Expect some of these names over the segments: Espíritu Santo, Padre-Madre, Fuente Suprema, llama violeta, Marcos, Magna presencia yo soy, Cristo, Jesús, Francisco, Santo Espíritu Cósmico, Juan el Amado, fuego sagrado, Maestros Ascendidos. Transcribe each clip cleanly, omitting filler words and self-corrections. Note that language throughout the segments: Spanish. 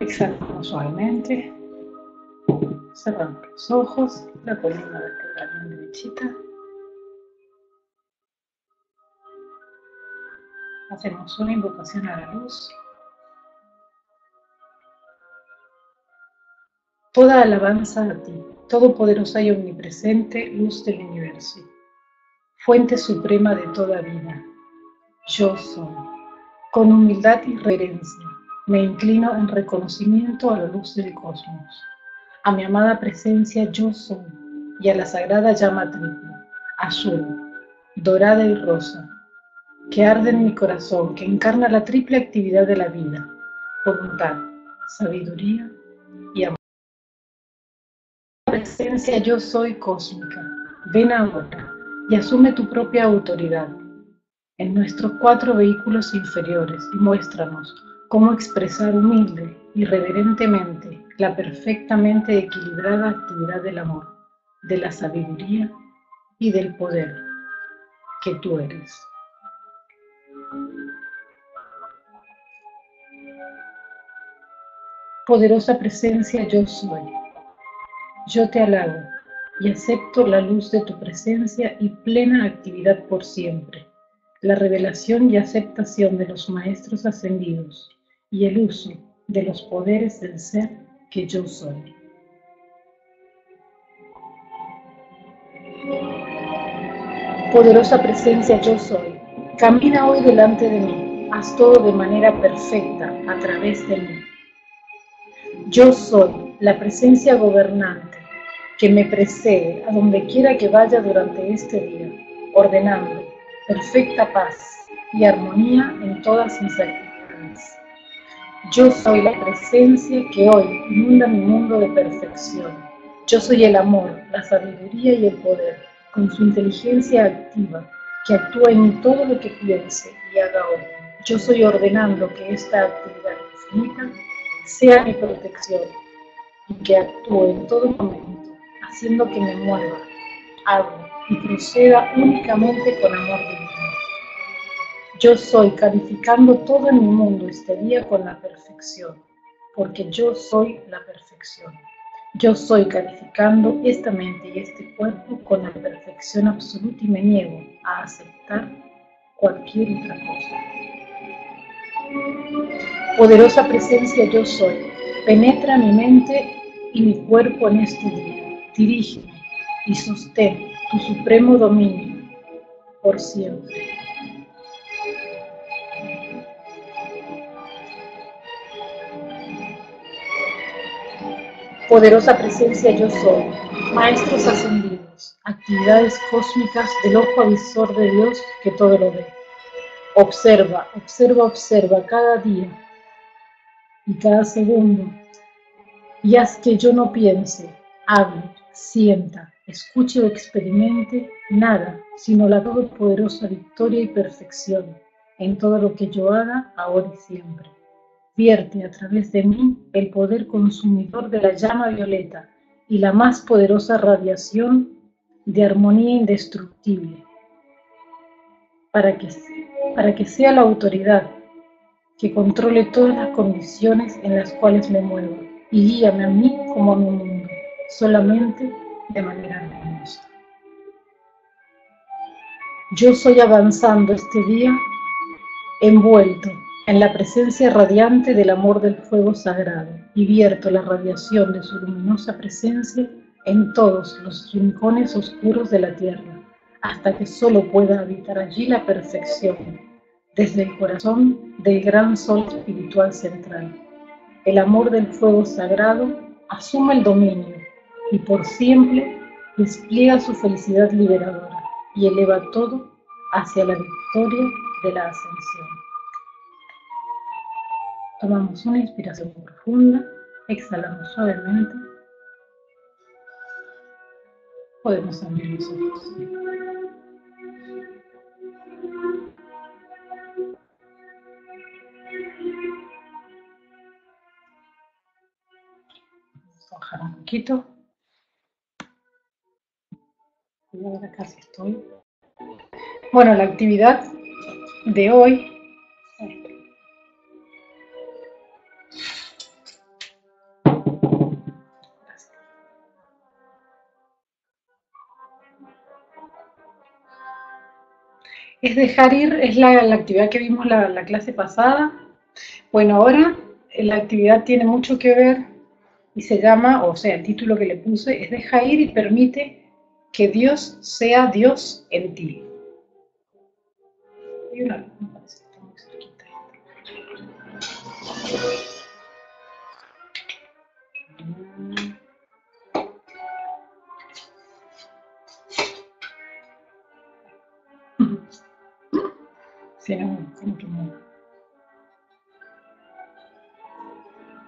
Exhalamos suavemente, cerramos los ojos, la columna vertebral bien derechita. Hacemos una invocación a la luz. Toda alabanza a ti, todopoderosa y omnipresente luz del universo, fuente suprema de toda vida, yo soy. Con humildad y reverencia me inclino en reconocimiento a la luz del cosmos, a mi amada presencia yo soy y a la sagrada llama triple, azul, dorada y rosa, que arde en mi corazón, que encarna la triple actividad de la vida, voluntad, sabiduría y amor. La presencia yo soy cósmica, ven ahora y asume tu propia autoridad en nuestros cuatro vehículos inferiores y muéstranos cómo expresar humilde y reverentemente la perfectamente equilibrada actividad del amor, de la sabiduría y del poder que tú eres. Poderosa presencia yo soy, yo te alabo y acepto la luz de tu presencia y plena actividad por siempre, la revelación y aceptación de los maestros ascendidos y el uso de los poderes del ser que yo soy. Poderosa presencia yo soy, camina hoy delante de mí, haz todo de manera perfecta a través de mí. Yo soy la presencia gobernante que me precede a donde quiera que vaya durante este día, ordenando perfecta paz y armonía en todas mis actividades. Yo soy la presencia que hoy inunda mi mundo de perfección. Yo soy el amor, la sabiduría y el poder, con su inteligencia activa, que actúa en todo lo que piense y haga hoy. Yo soy ordenando que esta actividad infinita sea mi protección y que actúe en todo momento, haciendo que me mueva, hago y proceda únicamente con amor divino. Yo soy calificando todo en mi mundo este día con la perfección, porque yo soy la perfección. Yo soy calificando esta mente y este cuerpo con la perfección absoluta y me niego a aceptar cualquier otra cosa. Poderosa presencia yo soy, penetra mi mente y mi cuerpo en este día, dirígeme y sostén tu supremo dominio por siempre. Poderosa presencia yo soy, maestros ascendidos, actividades cósmicas del ojo avisor de Dios que todo lo ve. Observa, observa, observa cada día y cada segundo y haz que yo no piense, hable, sienta, escuche o experimente nada, sino la todopoderosa victoria y perfección en todo lo que yo haga ahora y siempre. Vierte a través de mí el poder consumidor de la llama violeta y la más poderosa radiación de armonía indestructible, para que sea la autoridad que controle todas las condiciones en las cuales me muevo y guíame a mí como a mi mundo, solamente de manera armoniosa. Yo soy avanzando este día envuelto en la presencia radiante del amor del fuego sagrado y vierto la radiación de su luminosa presencia en todos los rincones oscuros de la tierra, hasta que solo pueda habitar allí la perfección, desde el corazón del gran sol espiritual central. El amor del fuego sagrado asume el dominio y por siempre despliega su felicidad liberadora y eleva todo hacia la victoria de la ascensión. Tomamos una inspiración profunda, exhalamos suavemente. Podemos abrir los ojos. Vamos a bajar un poquito. Y ahora casi estoy. Bueno, la actividad de hoy es dejar ir, es la actividad que vimos la clase pasada. Bueno, ahora la actividad tiene mucho que ver y se llama, o sea, el título que le puse es Deja ir y permite que Dios sea Dios en ti. Y una,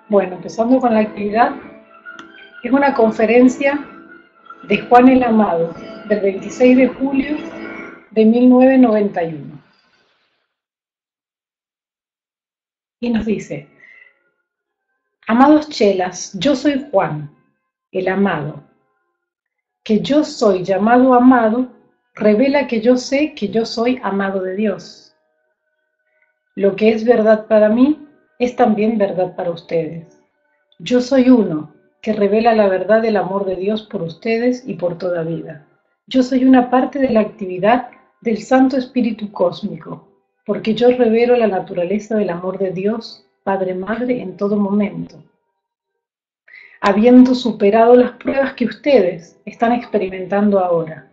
bueno, empezando con la actividad, es una conferencia de Juan el Amado, del 26 de julio de 1991. Y nos dice, amados chelas, yo soy Juan, el Amado. Que yo soy llamado amado, revela que yo sé que yo soy amado de Dios. Lo que es verdad para mí, es también verdad para ustedes. Yo soy uno que revela la verdad del amor de Dios por ustedes y por toda vida. Yo soy una parte de la actividad del Santo Espíritu Cósmico, porque yo revelo la naturaleza del amor de Dios, Padre-Madre, en todo momento. Habiendo superado las pruebas que ustedes están experimentando ahora,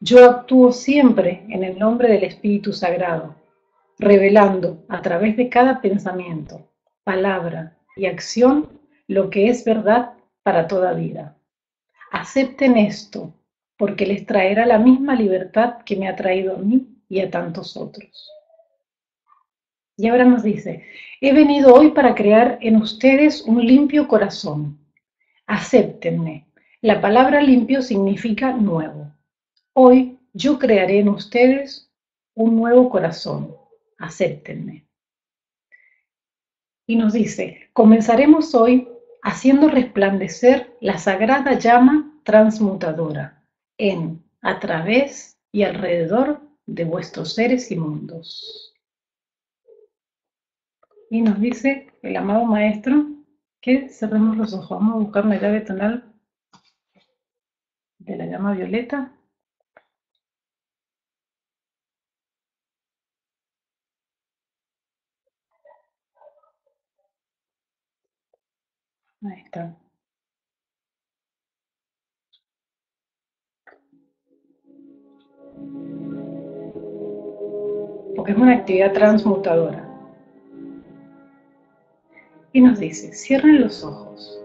yo actúo siempre en el nombre del Espíritu Sagrado, revelando a través de cada pensamiento, palabra y acción lo que es verdad para toda vida. Acepten esto, porque les traerá la misma libertad que me ha traído a mí y a tantos otros. Y ahora nos dice, he venido hoy para crear en ustedes un limpio corazón. Acéptenme. La palabra limpio significa nuevo. Hoy yo crearé en ustedes un nuevo corazón. Acéptenme. Y nos dice, comenzaremos hoy haciendo resplandecer la sagrada llama transmutadora en, a través y alrededor de vuestros seres y mundos. Y nos dice el amado maestro que cerremos los ojos. Vamos a buscar una llave tonal de la llama violeta. Ahí está. Porque es una actividad transmutadora. Y nos dice, cierren los ojos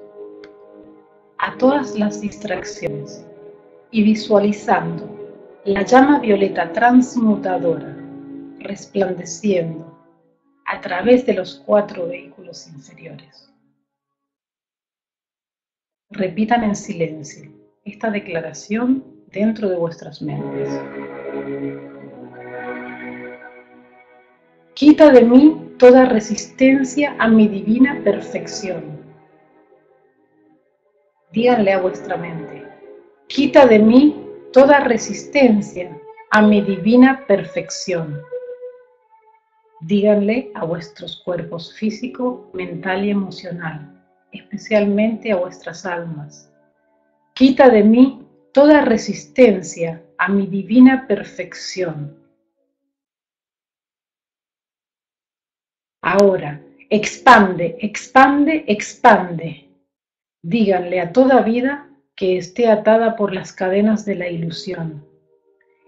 a todas las distracciones y visualizando la llama violeta transmutadora resplandeciendo a través de los 4 vehículos inferiores. Repitan en silencio esta declaración dentro de vuestras mentes. Quita de mí toda resistencia a mi divina perfección. Díganle a vuestra mente, quita de mí toda resistencia a mi divina perfección. Díganle a vuestros cuerpos físico, mental y emocional. Especialmente a vuestras almas. Quita de mí toda resistencia a mi divina perfección. Ahora, expande, expande, expande. Díganle a toda vida que esté atada por las cadenas de la ilusión.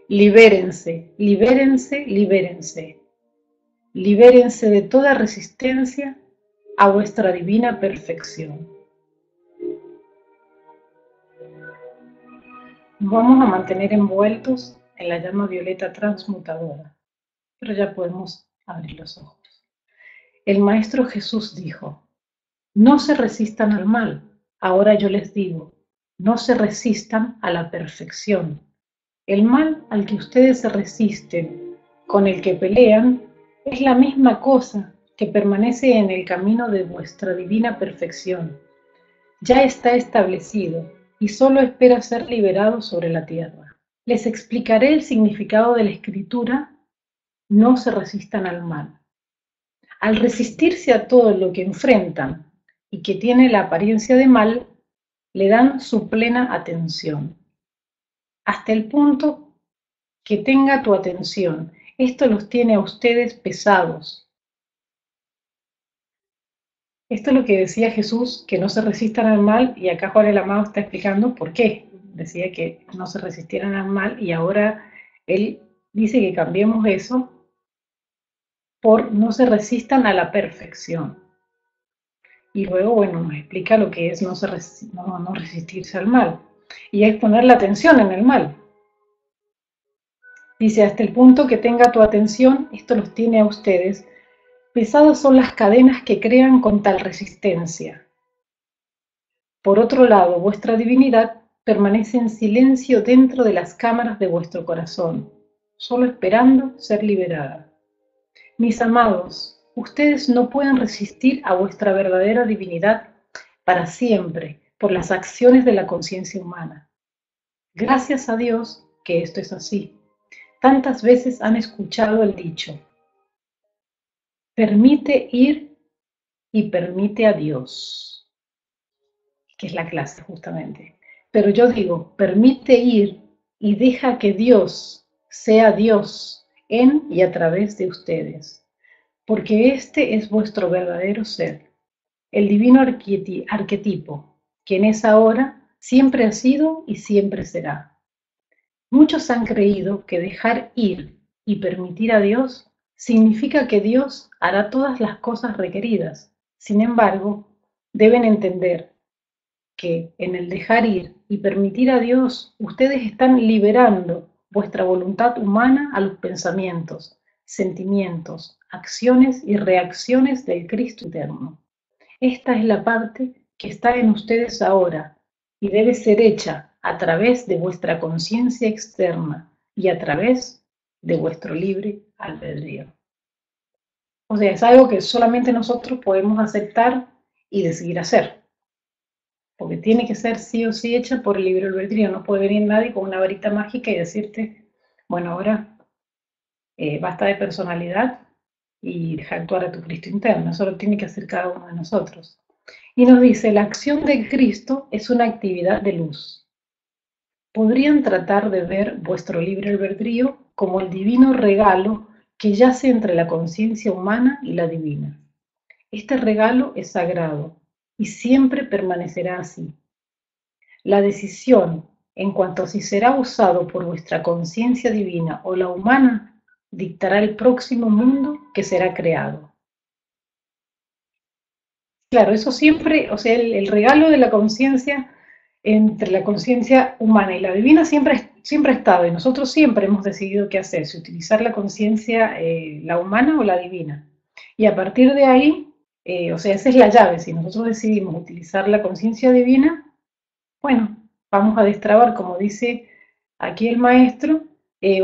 Libérense, libérense, libérense. Libérense de toda resistencia a vuestra divina perfección. Nos vamos a mantener envueltos en la llama violeta transmutadora, pero ya podemos abrir los ojos. El Maestro Jesús dijo, no se resistan al mal, ahora yo les digo, no se resistan a la perfección. El mal al que ustedes se resisten, con el que pelean, es la misma cosa que permanece en el camino de vuestra divina perfección. Ya está establecido y solo espera ser liberado sobre la tierra. Les explicaré el significado de la escritura, no se resistan al mal. Al resistirse a todo lo que enfrentan y que tiene la apariencia de mal, le dan su plena atención. Hasta el punto que tenga tu atención esto los tiene a ustedes pesados. Esto es lo que decía Jesús, que no se resistan al mal, y acá Juan el Amado está explicando por qué. Decía que no se resistieran al mal, y ahora él dice que cambiemos eso por no se resistan a la perfección. Y luego, bueno, nos explica lo que es no resistirse al mal, y es poner la atención en el mal. Dice, hasta el punto que tenga tu atención, esto los tiene a ustedes pesados son las cadenas que crean con tal resistencia. Por otro lado, vuestra divinidad permanece en silencio dentro de las cámaras de vuestro corazón, solo esperando ser liberada. Mis amados, ustedes no pueden resistir a vuestra verdadera divinidad para siempre por las acciones de la conciencia humana. Gracias a Dios que esto es así. Tantas veces han escuchado el dicho: permite ir y permite a Dios, que es la clase justamente. Pero yo digo, permite ir y deja que Dios sea Dios en y a través de ustedes, porque este es vuestro verdadero ser, el divino arquetipo, quien es ahora, siempre ha sido y siempre será. Muchos han creído que dejar ir y permitir a Dios significa que Dios hará todas las cosas requeridas. Sin embargo, deben entender que en el dejar ir y permitir a Dios, ustedes están liberando vuestra voluntad humana a los pensamientos, sentimientos, acciones y reacciones del Cristo eterno. Esta es la parte que está en ustedes ahora y debe ser hecha a través de vuestra conciencia externa y a través de vuestro libre albedrío. O sea, es algo que solamente nosotros podemos aceptar y decidir hacer, porque tiene que ser sí o sí hecha por el libre albedrío. No puede venir nadie con una varita mágica y decirte, bueno, ahora basta de personalidad y deja actuar a tu Cristo interno. Eso lo tiene que hacer cada uno de nosotros. Y nos dice, la acción de Cristo es una actividad de luz. Podrían tratar de ver vuestro libre albedrío como el divino regalo que yace entre la conciencia humana y la divina. Este regalo es sagrado y siempre permanecerá así. La decisión, en cuanto a si será usado por vuestra conciencia divina o la humana, dictará el próximo mundo que será creado. Claro, eso siempre, o sea, el regalo de la conciencia entre la conciencia humana y la divina siempre ha estado, y nosotros siempre hemos decidido qué hacer, si utilizar la conciencia, la humana o la divina. Y a partir de ahí, o sea, esa es la llave. Si nosotros decidimos utilizar la conciencia divina, bueno, vamos a destrabar, como dice aquí el maestro,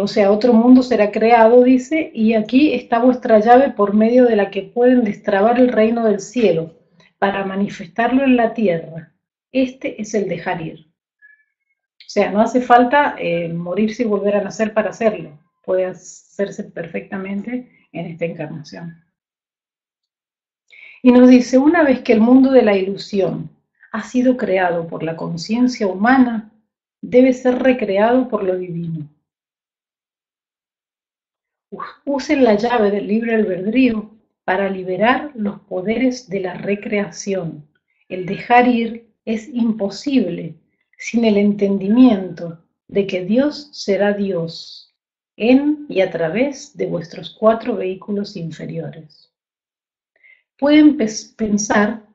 o sea, otro mundo será creado, dice, y aquí está vuestra llave por medio de la que pueden destrabar el reino del cielo para manifestarlo en la tierra. Este es el dejar ir. O sea, no hace falta morirse y volver a nacer para hacerlo. Puede hacerse perfectamente en esta encarnación. Y nos dice, una vez que el mundo de la ilusión ha sido creado por la conciencia humana, debe ser recreado por lo divino. Usen la llave del libre albedrío para liberar los poderes de la recreación. El dejar ir es imposible sin el entendimiento de que Dios será Dios en y a través de vuestros 4 vehículos inferiores. Pueden pensar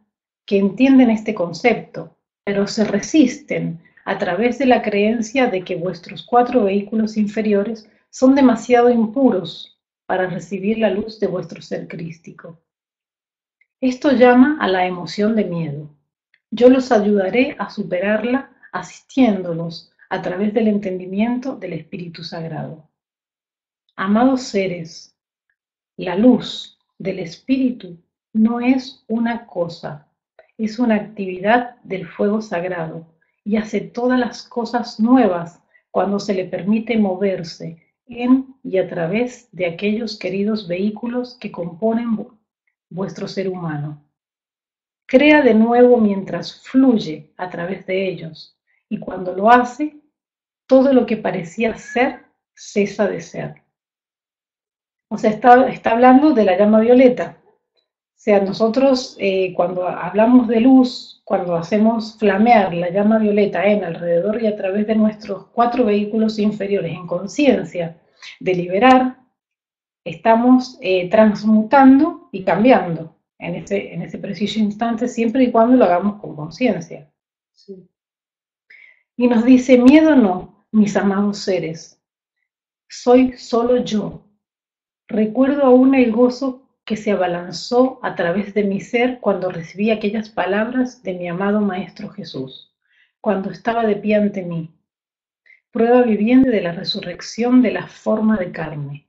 que entienden este concepto, pero se resisten a través de la creencia de que vuestros 4 vehículos inferiores son demasiado impuros para recibir la luz de vuestro ser crístico. Esto llama a la emoción de miedo. Yo los ayudaré a superarla asistiéndolos a través del entendimiento del Espíritu Sagrado. Amados seres, la luz del Espíritu no es una cosa, es una actividad del fuego sagrado y hace todas las cosas nuevas cuando se le permite moverse en y a través de aquellos queridos vehículos que componen vuestro ser humano. Crea de nuevo mientras fluye a través de ellos, y cuando lo hace, todo lo que parecía ser, cesa de ser. O sea, está hablando de la llama violeta. O sea, nosotros cuando hablamos de luz, cuando hacemos flamear la llama violeta en alrededor y a través de nuestros 4 vehículos inferiores en conciencia de liberar, estamos transmutando y cambiando en ese preciso instante, siempre y cuando lo hagamos con conciencia. Sí. Y nos dice, miedo no, mis amados seres, soy solo yo. Recuerdo aún el gozo que se abalanzó a través de mi ser cuando recibí aquellas palabras de mi amado Maestro Jesús, cuando estaba de pie ante mí, prueba viviente de la resurrección de la forma de carne.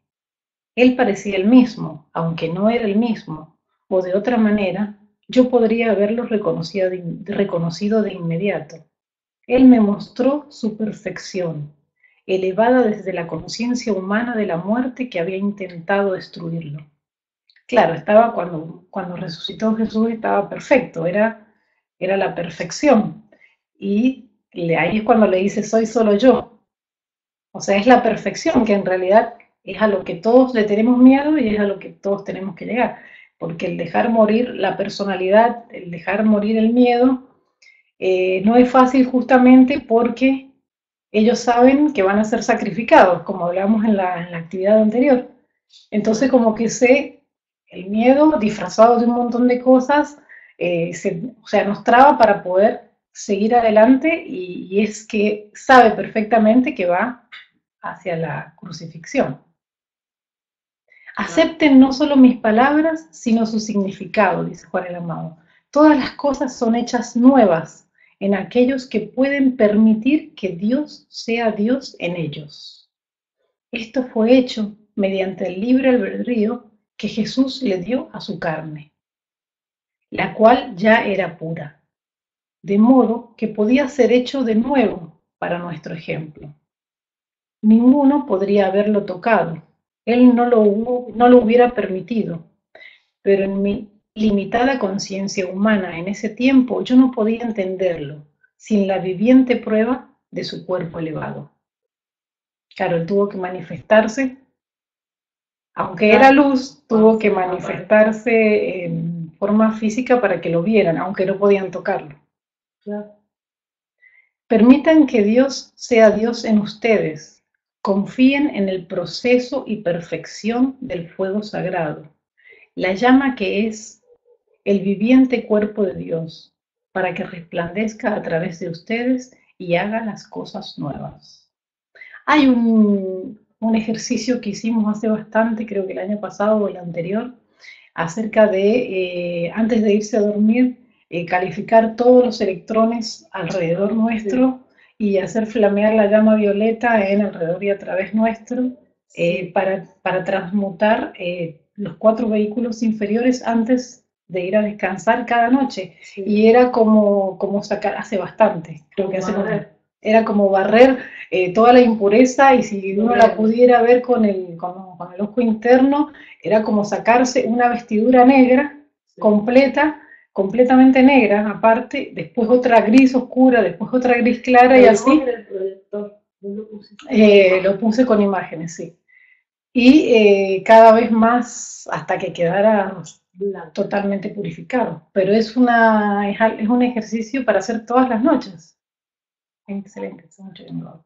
Él parecía el mismo, aunque no era el mismo, o de otra manera, yo podría haberlo reconocido de inmediato. Él me mostró su perfección, elevada desde la conciencia humana de la muerte que había intentado destruirlo. Claro, estaba cuando resucitó Jesús estaba perfecto, era la perfección. Y ahí es cuando le dice, soy solo yo. O sea, es la perfección que en realidad es a lo que todos le tenemos miedo y es a lo que todos tenemos que llegar. Porque el dejar morir la personalidad, el dejar morir el miedo, no es fácil justamente porque ellos saben que van a ser sacrificados, como hablamos en la actividad anterior. Entonces como que el miedo disfrazado de un montón de cosas, nos traba para poder seguir adelante y es que sabe perfectamente que va hacia la crucifixión. Acepten no solo mis palabras, sino su significado, dice Juan el Amado. Todas las cosas son hechas nuevas en aquellos que pueden permitir que Dios sea Dios en ellos. Esto fue hecho mediante el libre albedrío que Jesús le dio a su carne, la cual ya era pura, de modo que podía ser hecho de nuevo para nuestro ejemplo. Ninguno podría haberlo tocado, él no lo hubiera permitido, pero en mi limitada conciencia humana en ese tiempo yo no podía entenderlo sin la viviente prueba de su cuerpo elevado. Claro, él tuvo que manifestarse. Aunque era luz, tuvo que manifestarse en forma física para que lo vieran, aunque no podían tocarlo. Permitan que Dios sea Dios en ustedes. Confíen en el proceso y perfección del fuego sagrado, la llama que es el viviente cuerpo de Dios, para que resplandezca a través de ustedes y haga las cosas nuevas. Hay un ejercicio que hicimos hace bastante, creo que el año pasado o el anterior, acerca de, antes de irse a dormir, calificar todos los electrones alrededor nuestro y hacer flamear la llama violeta en alrededor y a través nuestro para transmutar los 4 vehículos inferiores antes de ir a descansar cada noche. Sí. Y era como sacar, hace bastante, creo que hace bastante. Era como barrer toda la impureza y si uno la pudiera ver con el ojo interno, era como sacarse una vestidura negra, completa, completamente negra, aparte, después otra gris oscura, después otra gris clara y así. Lo puse con imágenes, sí. Y cada vez más hasta que quedara totalmente purificado. Pero es un ejercicio para hacer todas las noches. Excelente, es mucho mejor.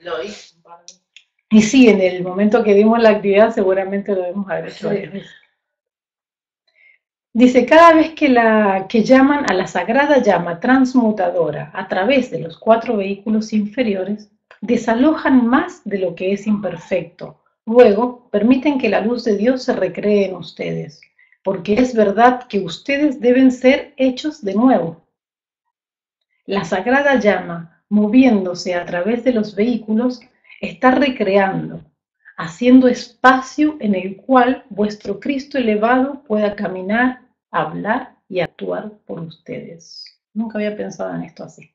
Lo hice. Y sí, en el momento que dimos la actividad seguramente lo debemos haber hecho. Sí. Dice, cada vez que llaman a la sagrada llama transmutadora a través de los 4 vehículos inferiores, desalojan más de lo que es imperfecto. Luego, permiten que la luz de Dios se recree en ustedes, porque es verdad que ustedes deben ser hechos de nuevo. La sagrada llama, moviéndose a través de los vehículos, está recreando, haciendo espacio en el cual vuestro Cristo elevado pueda caminar, hablar y actuar por ustedes. Nunca había pensado en esto así.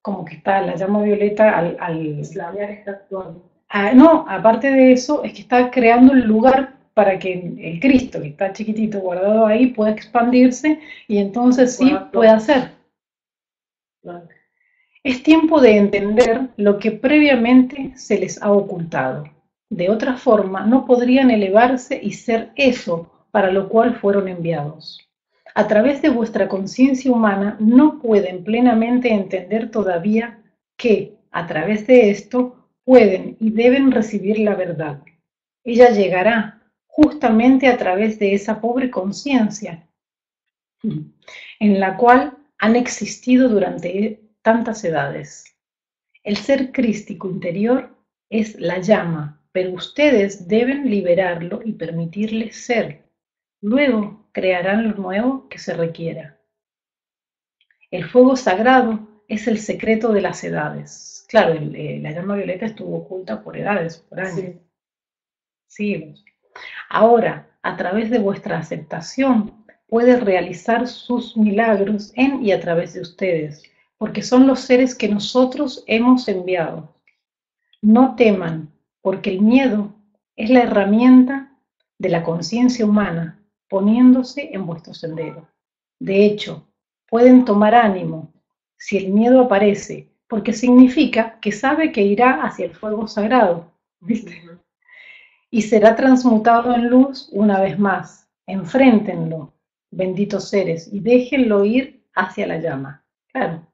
Como que está la llama violeta al flamear está actuando. No, aparte de eso, es que está creando el lugar para que el Cristo, que está chiquitito, guardado ahí, pueda expandirse y entonces sí pueda hacer. Es tiempo de entender lo que previamente se les ha ocultado. De otra forma, no podrían elevarse y ser eso para lo cual fueron enviados. A través de vuestra conciencia humana no pueden plenamente entender todavía que, a través de esto, pueden y deben recibir la verdad. Ella llegará justamente a través de esa pobre conciencia en la cual han existido durante tantas edades. El ser crístico interior es la llama, pero ustedes deben liberarlo y permitirle ser. Luego crearán lo nuevo que se requiera. El fuego sagrado es el secreto de las edades. Claro, la llama violeta estuvo oculta por edades, por años, siglos. Ahora, a través de vuestra aceptación, puede realizar sus milagros en y a través de ustedes, porque son los seres que nosotros hemos enviado. No teman, porque el miedo es la herramienta de la conciencia humana, poniéndose en vuestro sendero. De hecho, pueden tomar ánimo si el miedo aparece, porque significa que sabe que irá hacia el fuego sagrado, ¿viste? Y será transmutado en luz una vez más. Enfréntenlo, benditos seres, y déjenlo ir hacia la llama. Claro,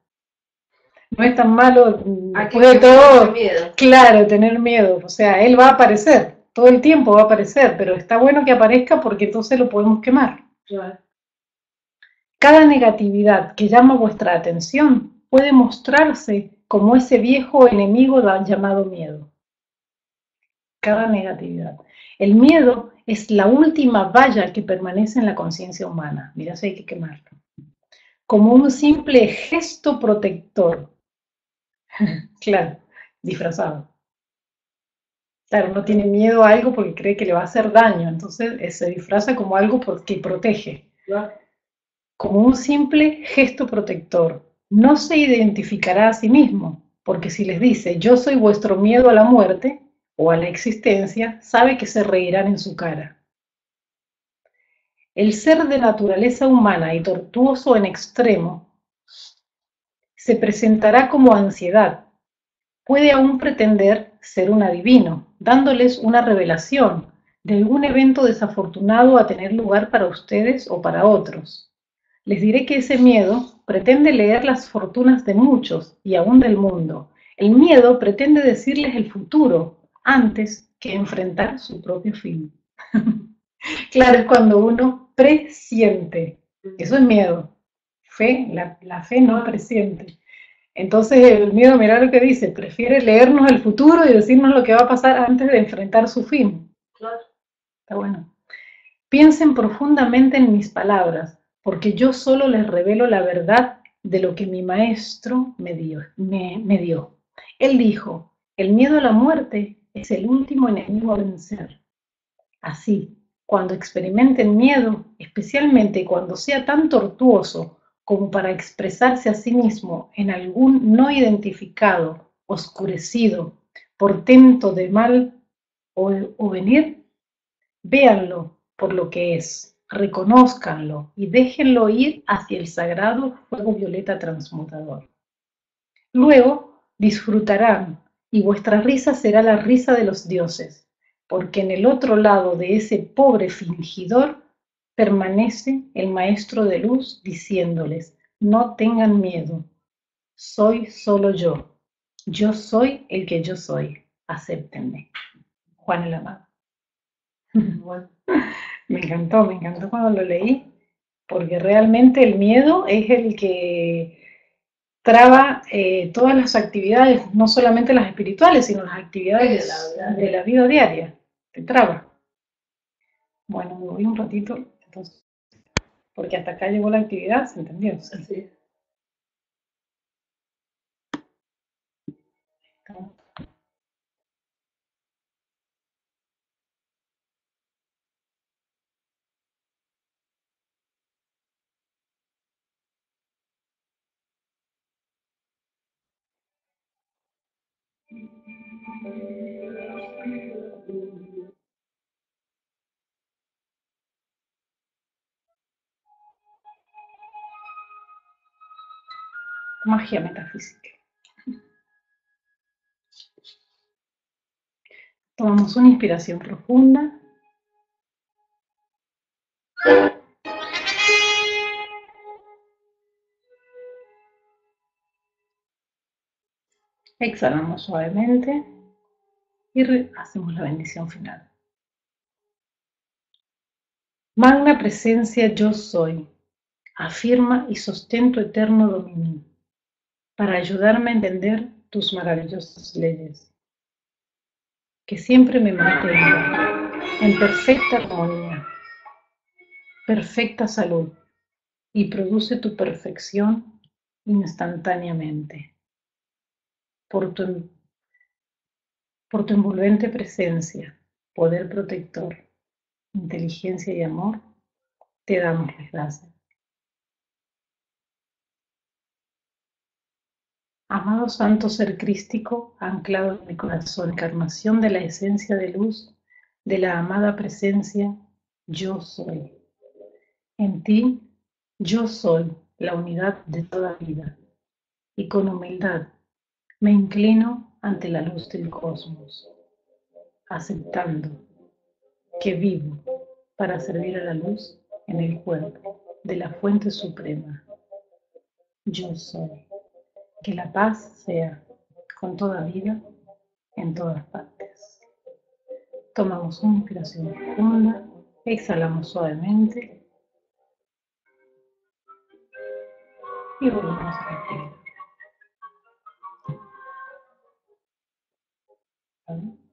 no es tan malo después de todo, claro, tener miedo. O sea, él va a aparecer. Todo el tiempo va a aparecer, pero está bueno que aparezca porque entonces lo podemos quemar. Claro. Cada negatividad que llama vuestra atención puede mostrarse como ese viejo enemigo llamado miedo. Cada negatividad. El miedo es la última valla que permanece en la conciencia humana. Mirá si hay que quemarlo. Como un simple gesto protector. Claro, disfrazado. Claro, uno tiene miedo a algo porque cree que le va a hacer daño, entonces se disfraza como algo que protege. Claro. Como un simple gesto protector. No se identificará a sí mismo, porque si les dice, yo soy vuestro miedo a la muerte o a la existencia, sabe que se reirán en su cara. El ser de naturaleza humana y tortuoso en extremo se presentará como ansiedad. Puede aún pretender ser un adivino, dándoles una revelación de algún evento desafortunado a tener lugar para ustedes o para otros. Les diré que ese miedo pretende leer las fortunas de muchos y aún del mundo. El miedo pretende decirles el futuro antes que enfrentar su propio fin. Claro, es cuando uno presiente. Eso es miedo. Fe, la fe no presiente. Entonces el miedo, mirá lo que dice, prefiere leernos el futuro y decirnos lo que va a pasar antes de enfrentar su fin. Claro. Está bueno. Piensen profundamente en mis palabras, porque yo solo les revelo la verdad de lo que mi maestro me dio. Él dijo, el miedo a la muerte es el último enemigo a vencer. Así, cuando experimenten miedo, especialmente cuando sea tan tortuoso, como para expresarse a sí mismo en algún no identificado, oscurecido, portento de mal o venir, véanlo por lo que es, reconózcanlo y déjenlo ir hacia el sagrado fuego violeta transmutador. Luego disfrutarán y vuestra risa será la risa de los dioses, porque en el otro lado de ese pobre fingidor permanece el maestro de luz diciéndoles, no tengan miedo, soy solo yo, yo soy el que yo soy, acéptenme. Juan el Amado. Bueno, me encantó cuando lo leí, porque realmente el miedo es el que traba todas las actividades, no solamente las espirituales, sino las actividades de la vida diaria, te traba. Bueno, me voy un ratito. Porque hasta acá llegó la actividad, ¿se entendió? Sí. Magia metafísica. Tomamos una inspiración profunda. Exhalamos suavemente y hacemos la bendición final. Magna presencia yo soy, afirma y sostén tu eterno dominio, para ayudarme a entender tus maravillosas leyes. Que siempre me mantenga en perfecta armonía, perfecta salud, y produce tu perfección instantáneamente. Por tu envolvente presencia, poder protector, inteligencia y amor, te damos las gracias. Amado Santo Ser Crístico, anclado en mi corazón, encarnación de la esencia de luz, de la amada presencia, yo soy. En ti, yo soy la unidad de toda vida, y con humildad me inclino ante la luz del cosmos, aceptando que vivo para servir a la luz en el cuerpo de la Fuente Suprema. Yo soy. Que la paz sea con toda vida, en todas partes. Tomamos una inspiración profunda, exhalamos suavemente y volvemos a respirar.